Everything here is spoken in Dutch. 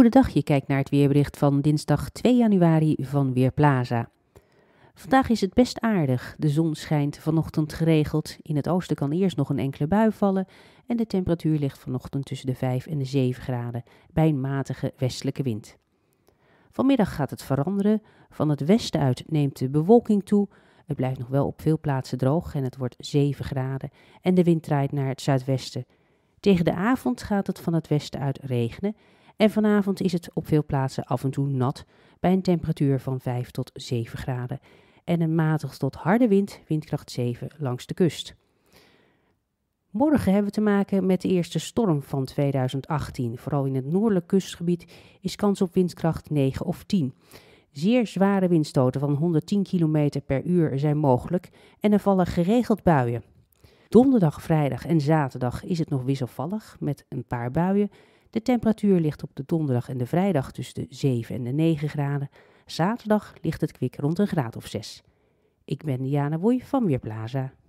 Goedendag, je kijkt naar het weerbericht van dinsdag 2 januari van Weerplaza. Vandaag is het best aardig. De zon schijnt vanochtend geregeld. In het oosten kan eerst nog een enkele bui vallen en de temperatuur ligt vanochtend tussen de 5 en de 7 graden bij een matige westelijke wind. Vanmiddag gaat het veranderen. Van het westen uit neemt de bewolking toe. Het blijft nog wel op veel plaatsen droog en het wordt 7 graden en de wind draait naar het zuidwesten. Tegen de avond gaat het van het westen uit regenen. En vanavond is het op veel plaatsen af en toe nat, bij een temperatuur van 5 tot 7 graden. En een matig tot harde wind, windkracht 7, langs de kust. Morgen hebben we te maken met de eerste storm van 2018. Vooral in het noordelijk kustgebied is kans op windkracht 9 of 10. Zeer zware windstoten van 110 km per uur zijn mogelijk en er vallen geregeld buien. Donderdag, vrijdag en zaterdag is het nog wisselvallig met een paar buien. De temperatuur ligt op de donderdag en de vrijdag tussen de 7 en de 9 graden. Zaterdag ligt het kwik rond een graad of 6. Ik ben Diana Boei van Weerplaza.